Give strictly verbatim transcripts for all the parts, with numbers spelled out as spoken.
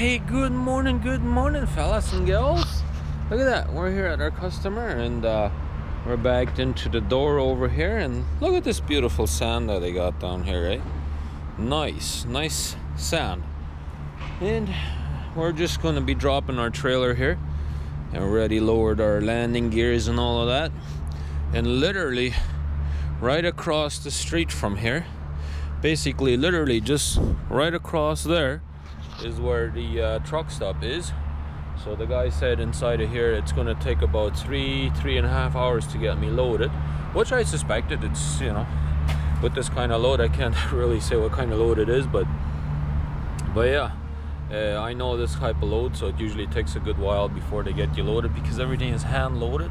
Hey, good morning, good morning, fellas and girls. Look at that, we're here at our customer, and uh, we're backed into the door over here, and look at this beautiful sand that they got down here, right? Nice, nice sand. And we're just gonna be dropping our trailer here. And already lowered our landing gears and all of that. And literally, right across the street from here, basically, literally just right across there, is where the uh, truck stop is. So the guy said inside of here it's gonna take about three three and a half hours to get me loaded, which I suspected. It's, you know, with this kind of load I can't really say what kind of load it is, but but yeah, uh, I know this type of load, so it usually takes a good while before they get you loaded because everything is hand loaded.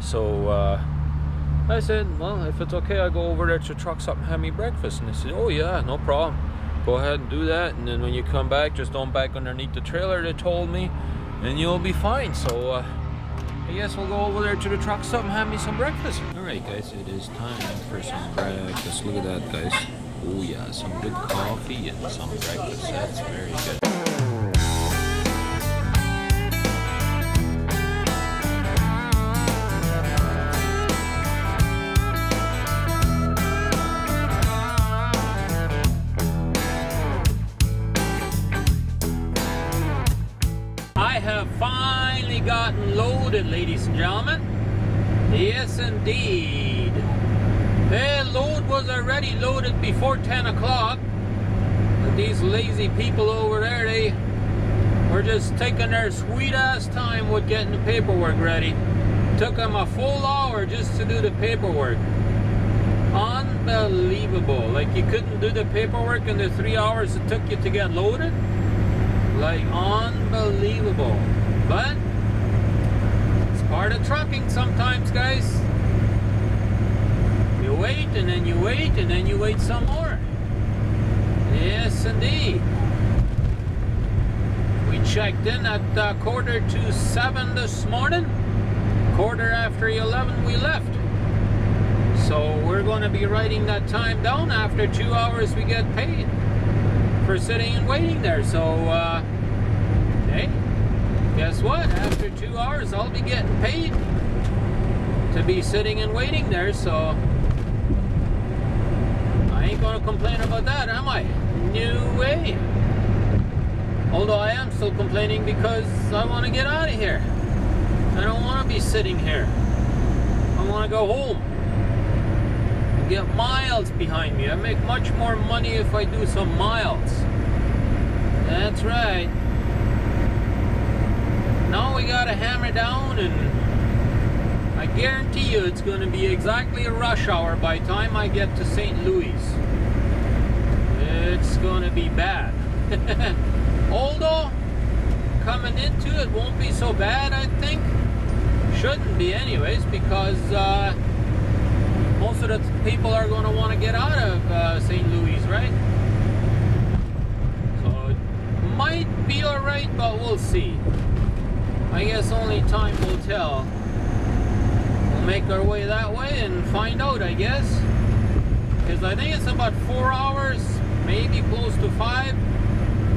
So uh, I said, well, if it's okay, I go over there to truck stop and have me breakfast. And they said, oh yeah, no problem, go ahead and do that, and then when you come back, just don't back underneath the trailer, they told me, and you'll be fine. So uh, I guess we'll go over there to the truck stop and have me some breakfast. Alright guys, it is time for some breakfast. Look at that, guys. Oh yeah, some good coffee and some breakfast. That's very good. Finally gotten loaded, ladies and gentlemen. Yes indeed, the load was already loaded before ten o'clock, but these lazy people over there, they were just taking their sweet ass time with getting the paperwork ready. Took them a full hour just to do the paperwork. Unbelievable. Like, you couldn't do the paperwork in the three hours it took you to get loaded. Like, unbelievable. But it's part of trucking sometimes, guys. You wait, and then you wait, and then you wait some more. Yes indeed. We checked in at uh, quarter to seven this morning. Quarter after eleven we left. So we're going to be writing that time down. After two hours we get paid for sitting and waiting there. So uh, hey, guess what? After two hours, I'll be getting paid to be sitting and waiting there, so I ain't gonna complain about that, am I? No way. Although I am still complaining because I want to get out of here. I don't want to be sitting here. I want to go home and get miles behind me. I make much more money if I do some miles. That's right. Now we gotta hammer down, and I guarantee you it's gonna be exactly a rush hour by the time I get to Saint Louis. It's gonna be bad. Although, coming into it won't be so bad, I think. Shouldn't be anyways, because uh, most of the people are gonna wanna get out of uh, Saint Louis, right? So it might be alright, but we'll see. I guess only time will tell. We'll make our way that way and find out, I guess. Because I think it's about four hours, maybe close to five,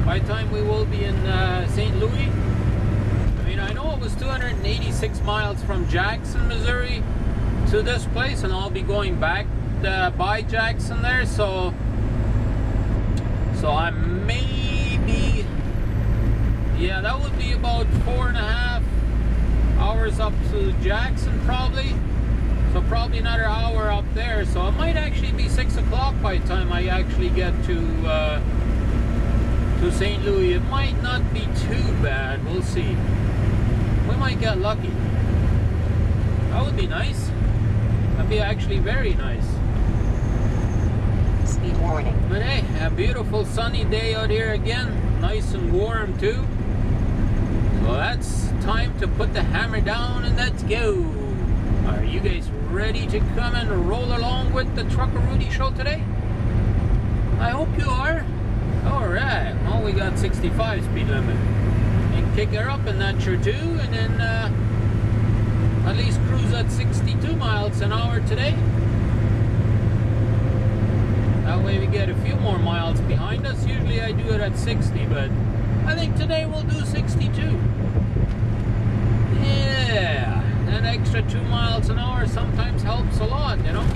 by the time we will be in uh, Saint Louis. I mean, I know it was two hundred eighty-six miles from Jackson, Missouri to this place, and I'll be going back uh, by Jackson there, so... So I maybe... Yeah, that would be about four and a half hours up to Jackson, probably. So probably another hour up there. So it might actually be six o'clock by the time I actually get to uh, to Saint Louis. It might not be too bad. We'll see. We might get lucky. That would be nice. That'd be actually very nice. Speed warning. But hey, a beautiful sunny day out here again. Nice and warm too. Well, that's time to put the hammer down and let's go. Are you guys ready to come and roll along with the Truckaroony show today? I hope you are. Alright, well, we got sixty-five speed limit. And kick her up a notch or two, and then uh, at least cruise at sixty-two miles an hour today. That way we get a few more miles behind us. Usually I do it at sixty, but I think today we'll do sixty-two. Yeah, that extra two miles an hour sometimes helps a lot, you know.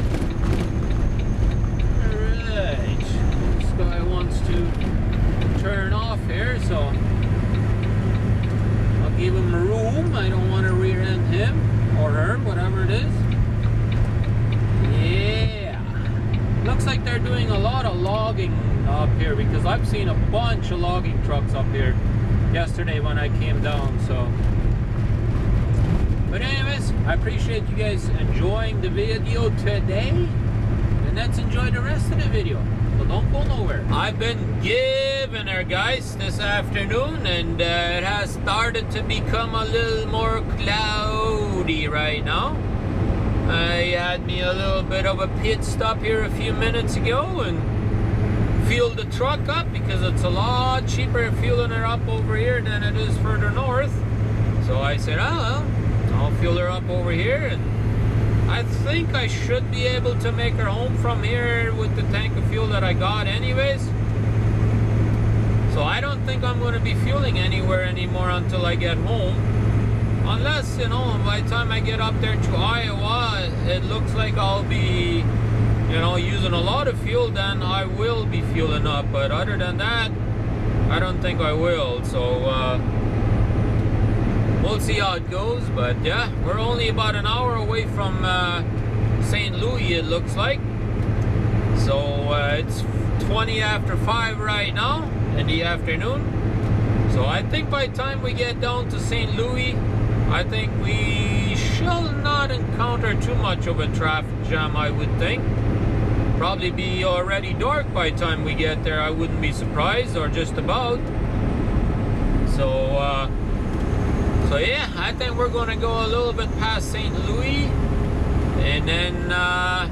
Alright, this guy wants to turn off here, so I'll give him room. I don't want to rear end him or her, whatever it is. Yeah, looks like they're doing a lot of logging up here, because I've seen a bunch of logging trucks up here yesterday when I came down. So, but anyways, I appreciate you guys enjoying the video today, and let's enjoy the rest of the video, so don't go nowhere. I've been giving her, guys, this afternoon, and uh, it has started to become a little more cloudy right now. I had me a little bit of a pit stop here a few minutes ago and fueled the truck up, because it's a lot cheaper fueling her up over here than it is further north. So I said, oh, well, I'll fuel her up over here, and I think I should be able to make her home from here with the tank of fuel that I got anyways. So I don't think I'm going to be fueling anywhere anymore until I get home, unless, you know, by the time I get up there to Iowa, it looks like I'll be, you know, using a lot of fuel, then I will be fueling up. But other than that, I don't think I will. So uh, we'll see how it goes. But yeah, we're only about an hour away from uh, Saint Louis, it looks like. So uh, it's twenty after five right now in the afternoon. So I think by the time we get down to Saint Louis, I think we shall not encounter too much of a traffic jam, I would think. Probably be already dark by the time we get there, I wouldn't be surprised, or just about. So uh, so yeah, I think we're gonna go a little bit past Saint Louis, and then uh,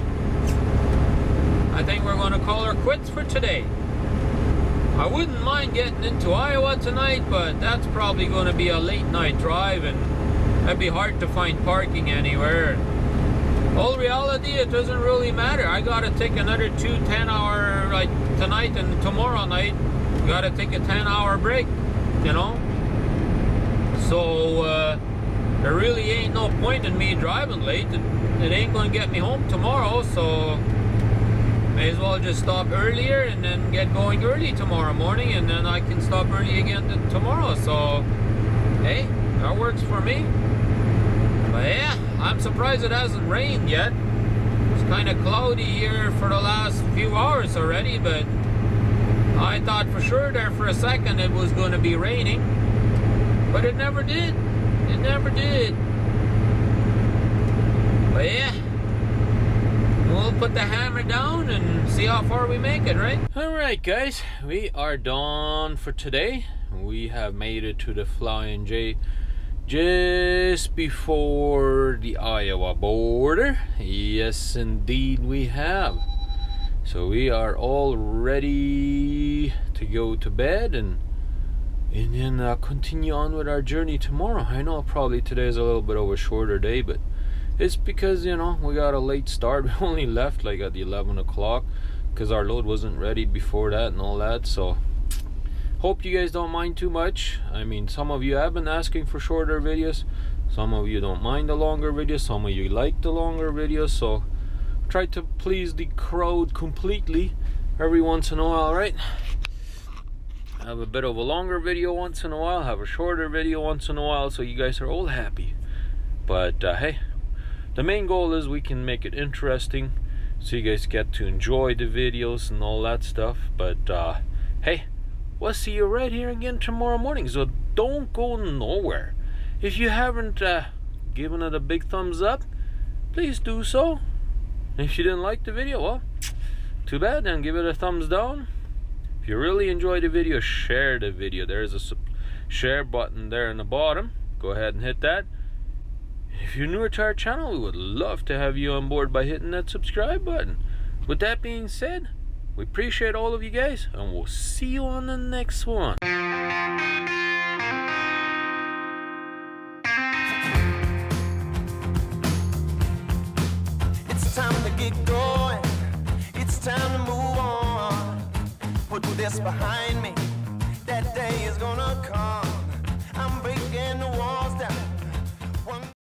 I think we're gonna call her quits for today. I wouldn't mind getting into Iowa tonight, but that's probably gonna be a late night drive, and it'd be hard to find parking anywhere. All reality, it doesn't really matter. I gotta take another two ten hour, like tonight and tomorrow night, gotta take a ten hour break, you know. So uh, there really ain't no point in me driving late. It, it ain't gonna get me home tomorrow, so may as well just stop earlier and then get going early tomorrow morning, and then I can stop early again tomorrow. So hey, that works for me. But yeah, I'm surprised it hasn't rained yet. It's kind of cloudy here for the last few hours already, but I thought for sure there for a second it was going to be raining, but it never did. It never did. But yeah, we'll put the hammer down and see how far we make it, right? Alright guys, we are done for today. We have made it to the Flying J just before the Iowa border. Yes indeed we have. So we are all ready to go to bed, and and then uh, continue on with our journey tomorrow. I know probably today is a little bit of a shorter day, but it's because, you know, we got a late start. We only left like at the eleven o'clock because our load wasn't ready before that and all that. So hope you guys don't mind too much. I mean, some of you have been asking for shorter videos, some of you don't mind the longer videos, some of you like the longer videos, so try to please the crowd completely every once in a while, right? Have a bit of a longer video once in a while, have a shorter video once in a while, so you guys are all happy. But uh, hey, the main goal is we can make it interesting, so you guys get to enjoy the videos and all that stuff. But uh, hey, we'll see you right here again tomorrow morning, so don't go nowhere. If you haven't uh, given it a big thumbs up, please do so. If you didn't like the video, well, too bad, then give it a thumbs down. If you really enjoyed the video, share the video. There's a share button there in the bottom. Go ahead and hit that. If you're newer to our channel, we would love to have you on board by hitting that subscribe button. With that being said, we appreciate all of you guys, and we'll see you on the next one. It's time to get going. It's time to move on. Put this behind me. That day is gonna come. I'm breaking the wall.